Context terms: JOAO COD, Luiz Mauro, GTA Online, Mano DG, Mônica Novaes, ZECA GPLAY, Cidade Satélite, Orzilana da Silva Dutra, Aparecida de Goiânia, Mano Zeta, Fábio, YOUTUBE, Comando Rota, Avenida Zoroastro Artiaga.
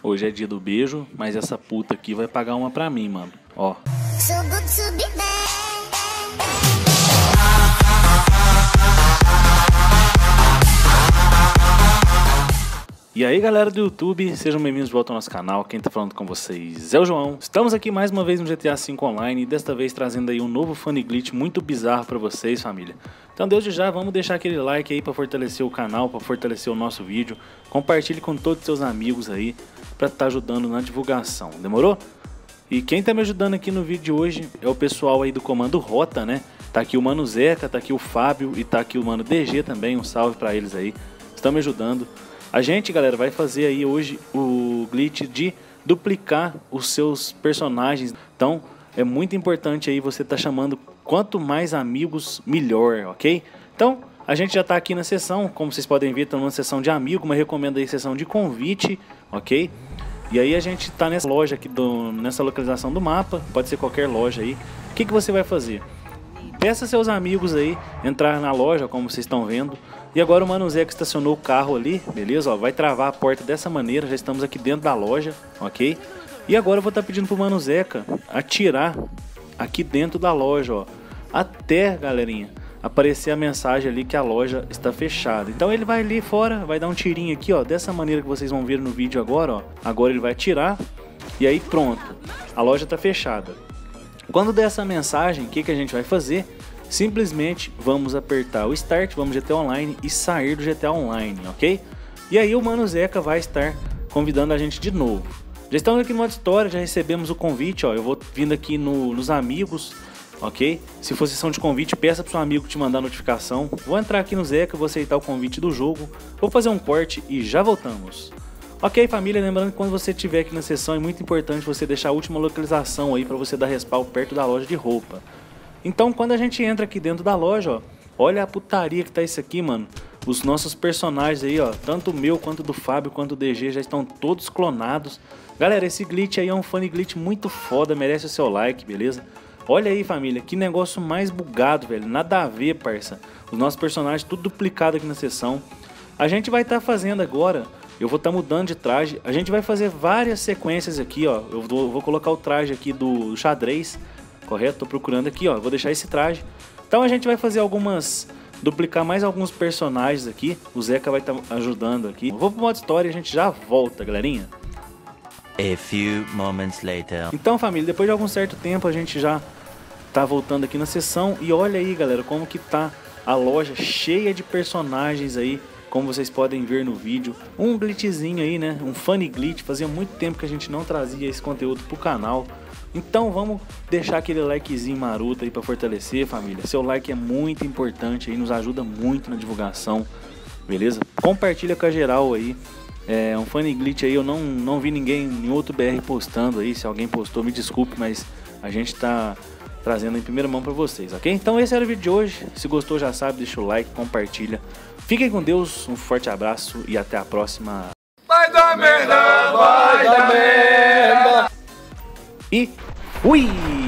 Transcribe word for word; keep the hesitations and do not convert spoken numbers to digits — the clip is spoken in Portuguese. Hoje é dia do beijo, mas essa puta aqui vai pagar uma pra mim, mano. Ó. E aí galera do YouTube, sejam bem-vindos de volta ao nosso canal, quem tá falando com vocês é o João. Estamos aqui mais uma vez no G T A cinco Online, e desta vez trazendo aí um novo funny glitch muito bizarro pra vocês, família. Então desde já, vamos deixar aquele like aí pra fortalecer o canal, pra fortalecer o nosso vídeo. Compartilhe com todos os seus amigos aí, pra tá ajudando na divulgação, demorou? E quem tá me ajudando aqui no vídeo de hoje é o pessoal aí do Comando Rota, né? Tá aqui o Mano Zeta, tá aqui o Fábio e tá aqui o Mano D G também, um salve pra eles aí, estão me ajudando. A gente, galera, vai fazer aí hoje o glitch de duplicar os seus personagens. Então, é muito importante aí você tá chamando quanto mais amigos, melhor, ok? Então, a gente já tá aqui na sessão, como vocês podem ver, tá numa sessão de amigo, mas recomendo aí sessão de convite, ok? E aí a gente tá nessa loja aqui, do, nessa localização do mapa, pode ser qualquer loja aí. O que que você vai fazer? Peça seus amigos aí entrar na loja, como vocês estão vendo. E agora o Mano Zeca estacionou o carro ali, beleza? Ó, vai travar a porta dessa maneira, já estamos aqui dentro da loja, ok? E agora eu vou estar pedindo pro Mano Zeca atirar aqui dentro da loja, ó. Até, galerinha, aparecer a mensagem ali que a loja está fechada. Então ele vai ali fora, vai dar um tirinho aqui, ó. Dessa maneira que vocês vão ver no vídeo agora, ó. Agora ele vai atirar e aí pronto, a loja está fechada. Quando der essa mensagem, o que que a gente vai fazer? Simplesmente vamos apertar o Start, vamos G T A Online e sair do G T A Online, ok? E aí o Mano Zeca vai estar convidando a gente de novo. Já estamos aqui no modo história, já recebemos o convite, ó. Eu vou vindo aqui no, nos amigos, ok? Se for sessão de convite, peça para o seu amigo te mandar notificação. Vou entrar aqui no Zeca, vou aceitar o convite do jogo, vou fazer um corte e já voltamos. Ok, família, lembrando que quando você estiver aqui na sessão é muito importante você deixar a última localização aí para você dar respawn perto da loja de roupa. Então, quando a gente entra aqui dentro da loja, ó, olha a putaria que tá isso aqui, mano. Os nossos personagens aí, ó, tanto o meu, quanto do Fábio, quanto o D G, já estão todos clonados. Galera, esse glitch aí é um funny glitch muito foda, merece o seu like, beleza? Olha aí, família, que negócio mais bugado, velho, nada a ver, parça. Os nossos personagens tudo duplicado aqui na sessão. A gente vai estar fazendo agora, eu vou estar mudando de traje, a gente vai fazer várias sequências aqui, ó. Eu vou colocar o traje aqui do xadrez, correto? Tô procurando aqui, ó, vou deixar esse traje. Então a gente vai fazer algumas, duplicar mais alguns personagens aqui. O Zeca vai estar tá ajudando aqui. Vou pro modo história e a gente já volta, galerinha. A few moments later. Então, família, depois de algum certo tempo a gente já tá voltando aqui na sessão. E olha aí, galera, como que tá a loja cheia de personagens aí, como vocês podem ver no vídeo. Um glitchzinho aí, né? Um funny glitch. Fazia muito tempo que a gente não trazia esse conteúdo pro canal. Então vamos deixar aquele likezinho maroto aí pra fortalecer, família. Seu like é muito importante aí, nos ajuda muito na divulgação, beleza? Compartilha com a geral aí. É um funny glitch aí, eu não, não vi ninguém em outro B R postando aí. Se alguém postou, me desculpe, mas a gente tá trazendo em primeira mão pra vocês, ok? Então esse era o vídeo de hoje. Se gostou, já sabe, deixa o like, compartilha. Fiquem com Deus, um forte abraço e até a próxima. Vai dar merda, vai dar merda. E fui!